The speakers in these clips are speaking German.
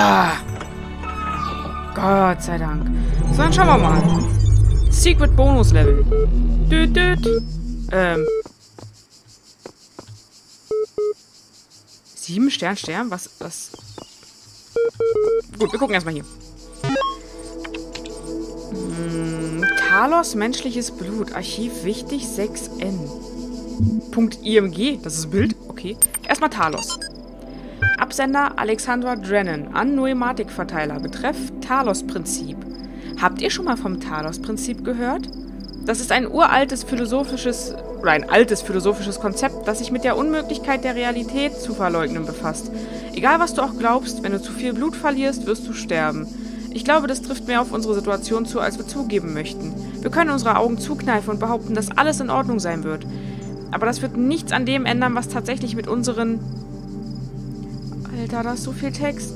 Ah. Gott sei Dank. So, dann schauen wir mal. Secret Bonus Level. Düt, düt. 7 Stern? Was? Gut, wir gucken erstmal hier. Talos, menschliches Blut. Archiv wichtig, 6N. Punkt IMG, das ist Bild. Okay. Erstmal Talos. Absender Alexandra Drennan. An Noematik-Verteiler. Betreff Talos-Prinzip. Habt ihr schon mal vom Talos-Prinzip gehört? Das ist ein uraltes philosophisches, oder ein altes philosophisches Konzept, das sich mit der Unmöglichkeit der Realität zu verleugnen befasst. Egal was du auch glaubst, wenn du zu viel Blut verlierst, wirst du sterben. Ich glaube, das trifft mehr auf unsere Situation zu, als wir zugeben möchten. Wir können unsere Augen zukneifen und behaupten, dass alles in Ordnung sein wird. Aber das wird nichts an dem ändern, was tatsächlich mit unseren... Alter, da ist so viel Text.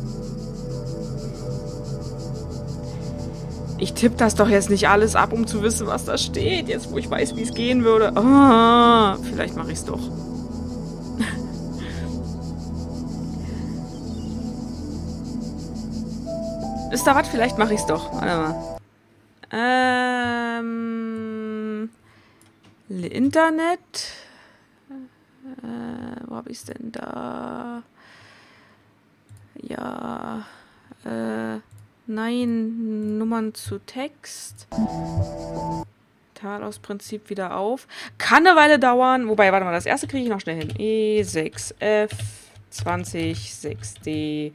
Ich tippe das doch jetzt nicht alles ab, um zu wissen, was da steht. Jetzt, wo ich weiß, wie es gehen würde. Oh, vielleicht mache ich es doch. Ist da was? Vielleicht mache ich es doch. Warte mal. Internet. Wo habe ich es denn da? Ja. Nein, Nummern zu Text. Talos-Prinzip wieder auf. Kann eine Weile dauern. Wobei, warte mal, das erste kriege ich noch schnell hin. E6F20 6D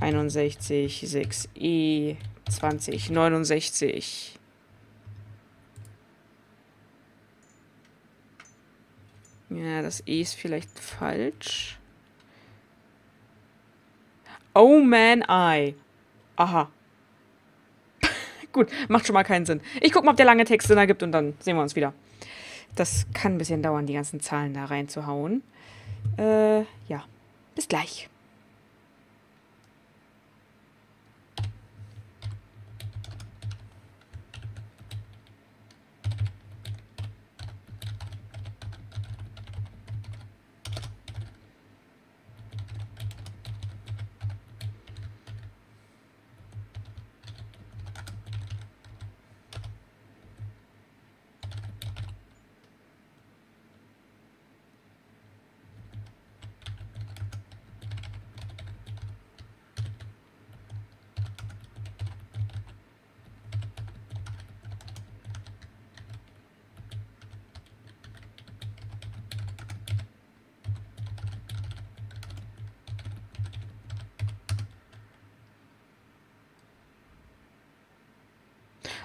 61 6E 20 69. Ja, das E ist vielleicht falsch. Oh man, I. Aha. Gut, macht schon mal keinen Sinn. Ich guck mal, ob der lange Text Sinn ergibt und dann sehen wir uns wieder. Das kann ein bisschen dauern, die ganzen Zahlen da reinzuhauen. Ja. Bis gleich.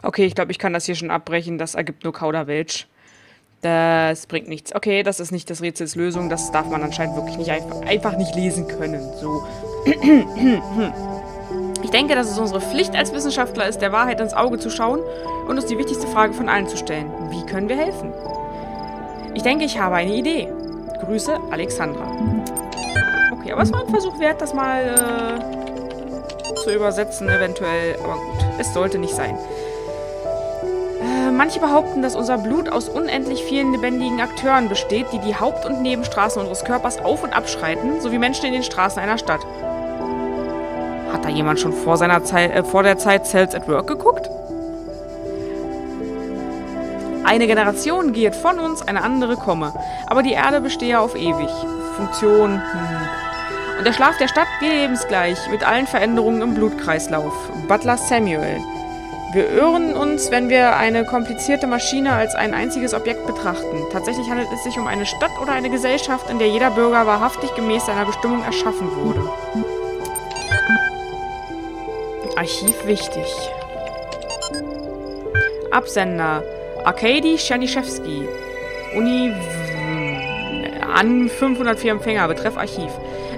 Okay, ich glaube, ich kann das hier schon abbrechen. Das ergibt nur Kauderwelsch. Das bringt nichts. Okay, das ist nicht das Rätsels Lösung. Das darf man anscheinend wirklich nicht einfach nicht lesen können. So. Ich denke, dass es unsere Pflicht als Wissenschaftler ist, der Wahrheit ins Auge zu schauen und uns die wichtigste Frage von allen zu stellen. Wie können wir helfen? Ich denke, ich habe eine Idee. Grüße, Alexandra. Okay, aber es war ein Versuch wert, das mal zu übersetzen eventuell. Aber gut, es sollte nicht sein. Manche behaupten, dass unser Blut aus unendlich vielen lebendigen Akteuren besteht, die die Haupt- und Nebenstraßen unseres Körpers auf- und abschreiten, sowie Menschen in den Straßen einer Stadt. Hat da jemand schon vor der Zeit Cells at Work geguckt? Eine Generation geht von uns, eine andere komme. Aber die Erde bestehe auf ewig. Funktion, Und der Schlaf der Stadt lebensgleich, mit allen Veränderungen im Blutkreislauf. Butler Samuel. Wir irren uns, wenn wir eine komplizierte Maschine als ein einziges Objekt betrachten. Tatsächlich handelt es sich um eine Stadt oder eine Gesellschaft, in der jeder Bürger wahrhaftig gemäß seiner Bestimmung erschaffen wurde. Archiv wichtig. Absender Arkady Tscherniszewski. Uni an 504 Empfänger. Betreff Archiv.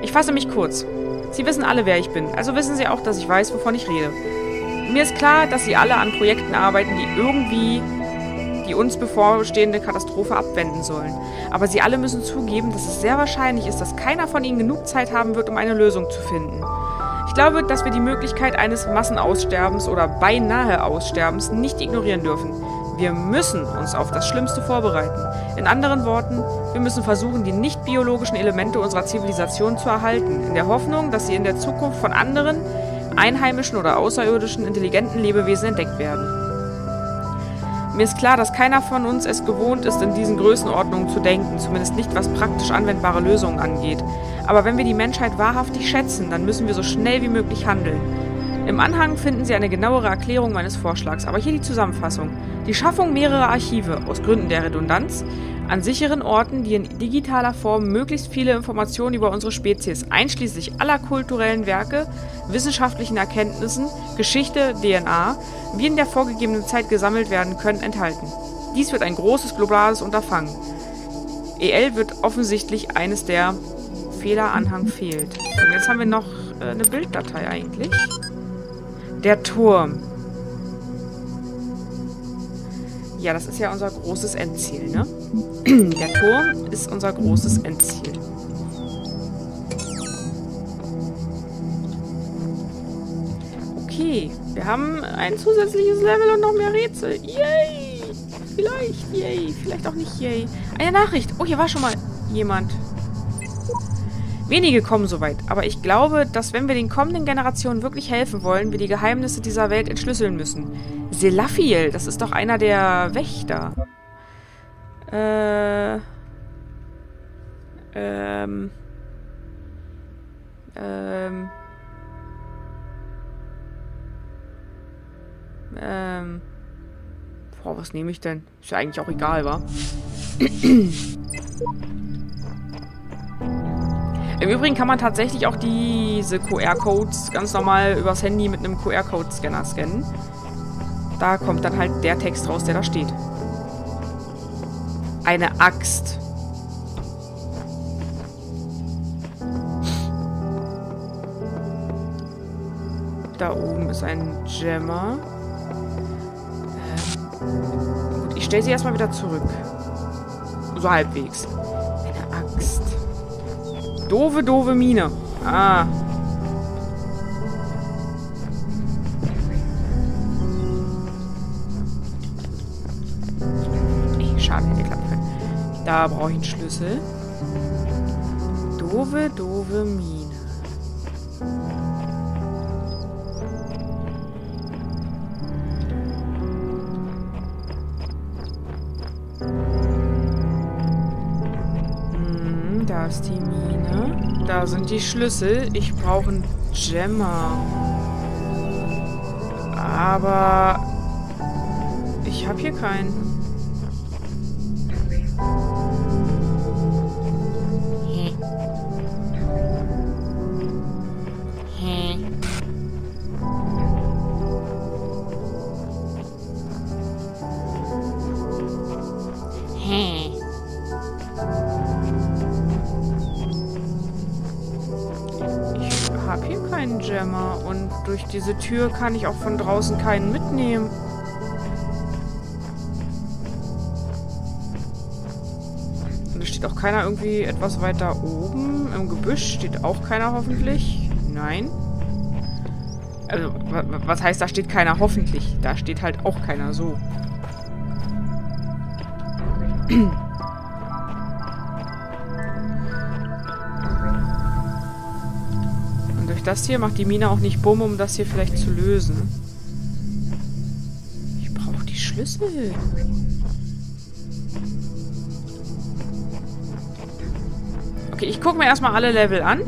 Ich fasse mich kurz. Sie wissen alle, wer ich bin. Also wissen Sie auch, dass ich weiß, wovon ich rede. Mir ist klar, dass sie alle an Projekten arbeiten, die irgendwie die uns bevorstehende Katastrophe abwenden sollen. Aber sie alle müssen zugeben, dass es sehr wahrscheinlich ist, dass keiner von ihnen genug Zeit haben wird, um eine Lösung zu finden. Ich glaube, dass wir die Möglichkeit eines Massenaussterbens oder beinahe Aussterbens nicht ignorieren dürfen. Wir müssen uns auf das Schlimmste vorbereiten. In anderen Worten, wir müssen versuchen, die nicht-biologischen Elemente unserer Zivilisation zu erhalten, in der Hoffnung, dass sie in der Zukunft von anderen, einheimischen oder außerirdischen, intelligenten Lebewesen entdeckt werden. Mir ist klar, dass keiner von uns es gewohnt ist, in diesen Größenordnungen zu denken, zumindest nicht, was praktisch anwendbare Lösungen angeht. Aber wenn wir die Menschheit wahrhaftig schätzen, dann müssen wir so schnell wie möglich handeln. Im Anhang finden Sie eine genauere Erklärung meines Vorschlags, aber hier die Zusammenfassung. Die Schaffung mehrerer Archive, aus Gründen der Redundanz, an sicheren Orten, die in digitaler Form möglichst viele Informationen über unsere Spezies, einschließlich aller kulturellen Werke, wissenschaftlichen Erkenntnissen, Geschichte, DNA, wie in der vorgegebenen Zeit gesammelt werden können, enthalten. Dies wird ein großes globales Unterfangen. EL wird offensichtlich eines der Fehleranhang fehlt. Und jetzt haben wir noch eine Bilddatei eigentlich. Der Turm. Ja, das ist ja unser großes Endziel, ne? Der Turm ist unser großes Endziel. Okay, wir haben ein zusätzliches Level und noch mehr Rätsel. Yay! Vielleicht, yay. Vielleicht auch nicht, yay. Eine Nachricht. Oh, hier war schon mal jemand. Wenige kommen soweit, aber ich glaube, dass wenn wir den kommenden Generationen wirklich helfen wollen, wir die Geheimnisse dieser Welt entschlüsseln müssen. Selafiel, das ist doch einer der Wächter. Boah, was nehme ich denn? Ist ja eigentlich auch egal, wa? Im Übrigen kann man tatsächlich auch diese QR-Codes ganz normal übers Handy mit einem QR-Code-Scanner scannen. Da kommt dann halt der Text raus, der da steht. Eine Axt. Da oben ist ein Gemma. Gut, ich stelle sie erstmal wieder zurück. So halbwegs. Eine Axt. Doofe, doofe Miene. Ah. Ey, schade, hätte klappen können. Da brauche ich einen Schlüssel. Doofe, doofe Miene. Da ist die Mine. Da sind die Schlüssel. Ich brauche einen Gemma. Aber ich habe hier keinen. Gemma, und durch diese Tür kann ich auch von draußen keinen mitnehmen. Und da steht auch keiner irgendwie etwas weiter oben. Im Gebüsch steht auch keiner hoffentlich. Nein. Also, was heißt, da steht keiner hoffentlich? Da steht halt auch keiner so. Das hier macht die Mine auch nicht bumm, um das hier vielleicht zu lösen. Ich brauche die Schlüssel. Okay, ich gucke mir erstmal alle Level an.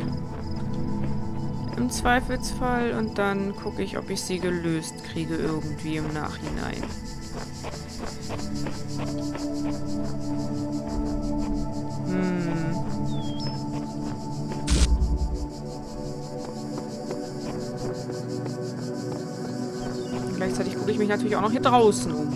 Im Zweifelsfall. Und dann gucke ich, ob ich sie gelöst kriege irgendwie im Nachhinein. Gleichzeitig gucke ich mich natürlich auch noch hier draußen um.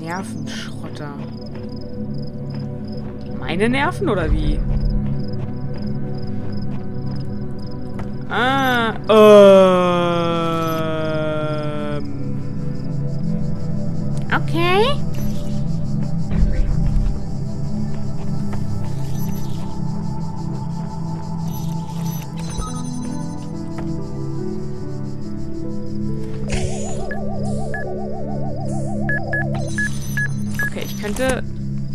Nervenschrotter. Meine Nerven oder wie? Okay.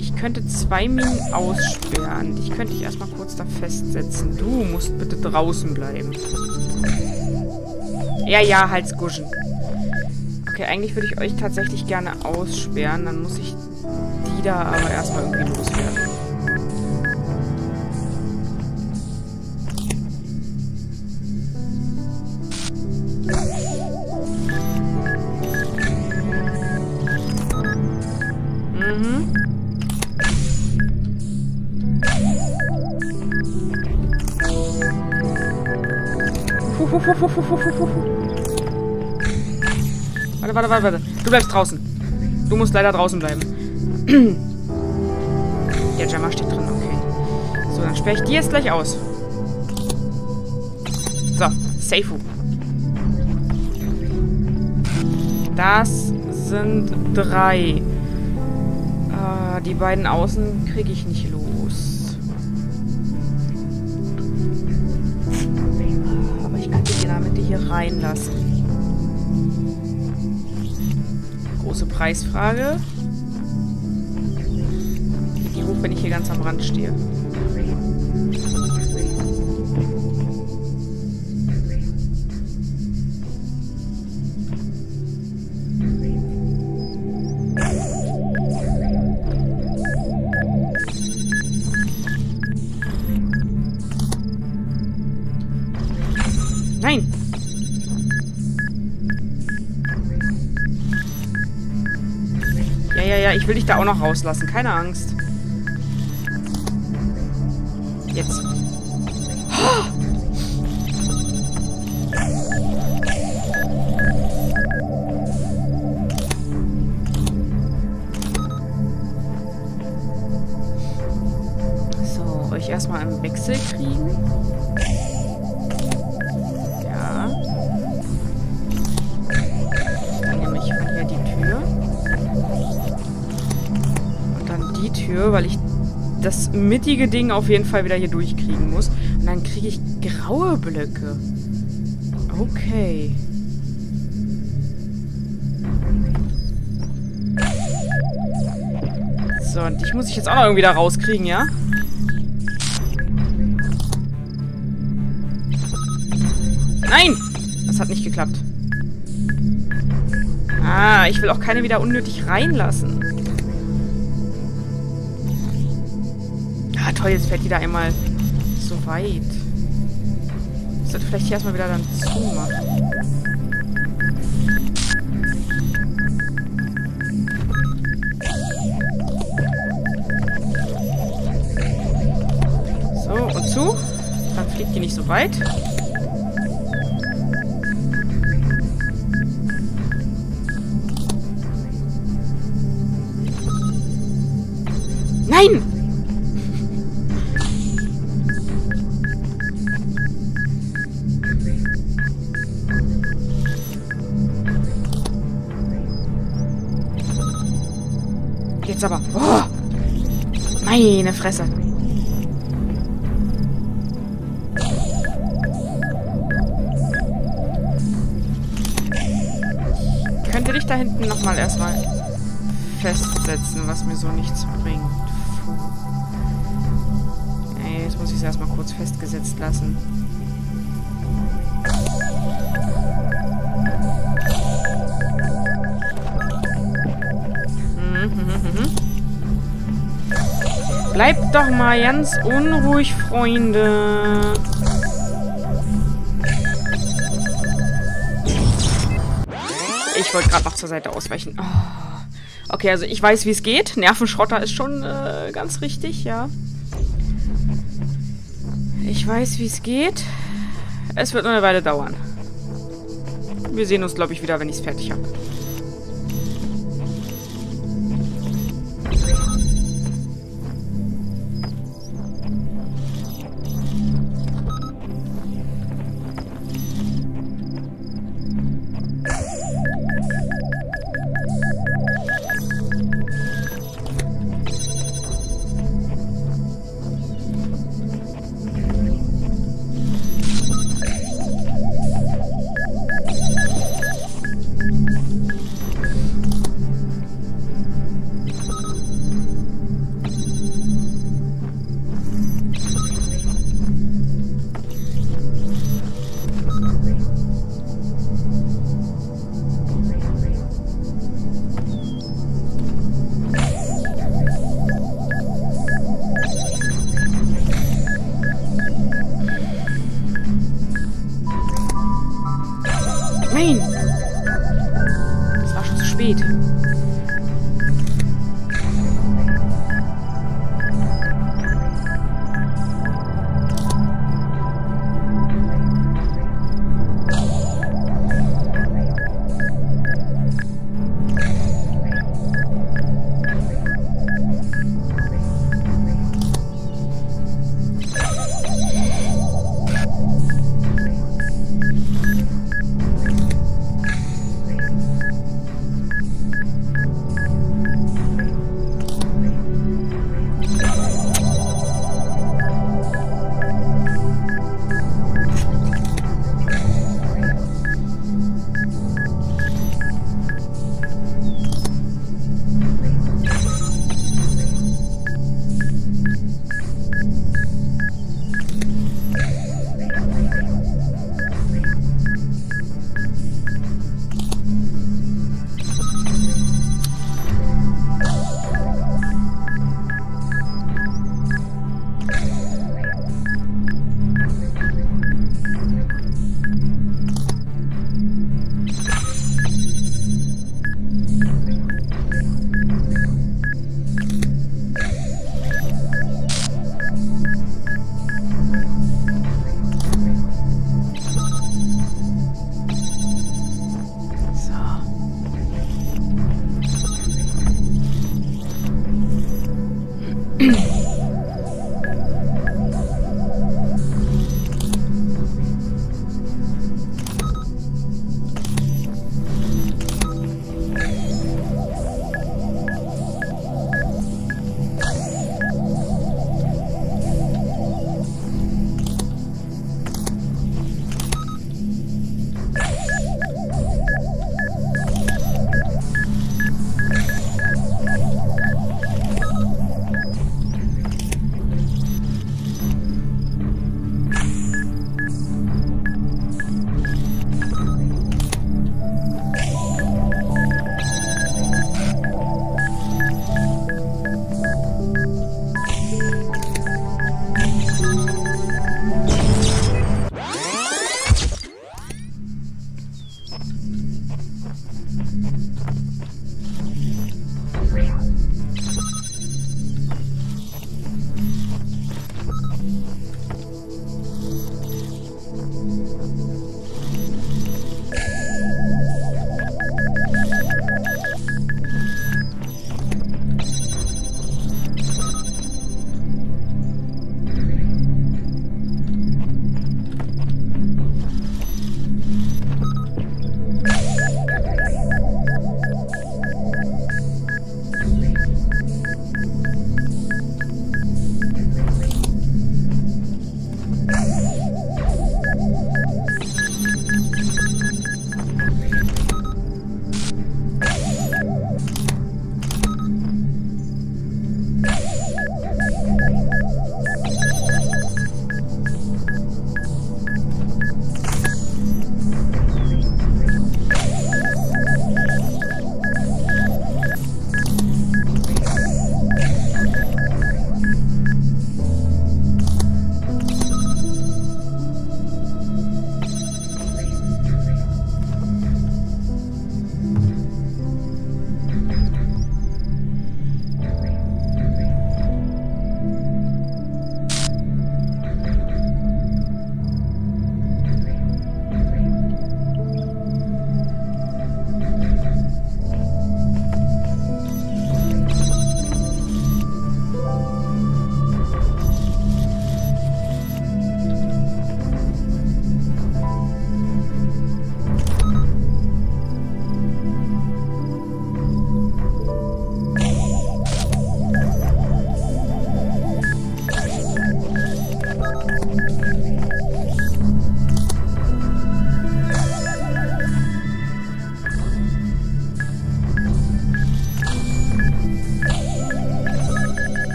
Ich könnte 2 Minen aussperren. Dich könnte ich erstmal kurz da festsetzen. Du musst bitte draußen bleiben. Ja, ja, halt's Guschen. Okay, eigentlich würde ich euch tatsächlich gerne aussperren. Dann muss ich die da aber erstmal irgendwie loswerden. Warte, warte, warte, warte. Du bleibst draußen. Du musst leider draußen bleiben. Der Jammer steht drin, okay. So, dann sperre ich die jetzt gleich aus. So, Seifu. Das sind 3. Die beiden außen kriege ich nicht los. Hier reinlassen. Große Preisfrage. Geht die hoch, wenn ich hier ganz am Rand stehe? Nein! Ja, ich will dich da auch noch rauslassen. Keine Angst. Jetzt. Oh! So, euch erstmal im Wechsel kriegen. Ja. Dann nehme ich hier die Tür. Die Tür, weil ich das mittige Ding auf jeden Fall wieder hier durchkriegen muss. Und dann kriege ich graue Blöcke. Okay. So, und dich muss ich jetzt auch noch irgendwie da rauskriegen, ja? Nein! Das hat nicht geklappt. Ah, ich will auch keine wieder unnötig reinlassen. Toll, jetzt fährt die da einmal so weit. Ich sollte vielleicht hier erstmal wieder dann zumachen. So, und zu. Dann fliegt die nicht so weit. Nein! Jetzt aber. Oh, meine Fresse. Ich könnte dich da hinten nochmal erstmal festsetzen, was mir so nichts bringt. Puh. Ey, jetzt muss ich es erstmal kurz festgesetzt lassen. Bleibt doch mal ganz unruhig, Freunde. Ich wollte gerade noch zur Seite ausweichen. Oh. Okay, also ich weiß, wie es geht. Nervenschrotter ist schon ganz richtig, ja. Ich weiß, wie es geht. Es wird noch eine Weile dauern. Wir sehen uns, glaube ich, wieder, wenn ich es fertig habe.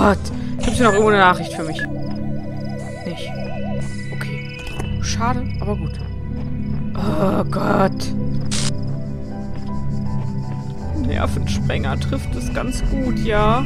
Gott. Gibt es hier noch irgendwo eine Nachricht für mich? Nicht. Okay. Schade, aber gut. Oh Gott. Nervensprenger trifft es ganz gut, ja.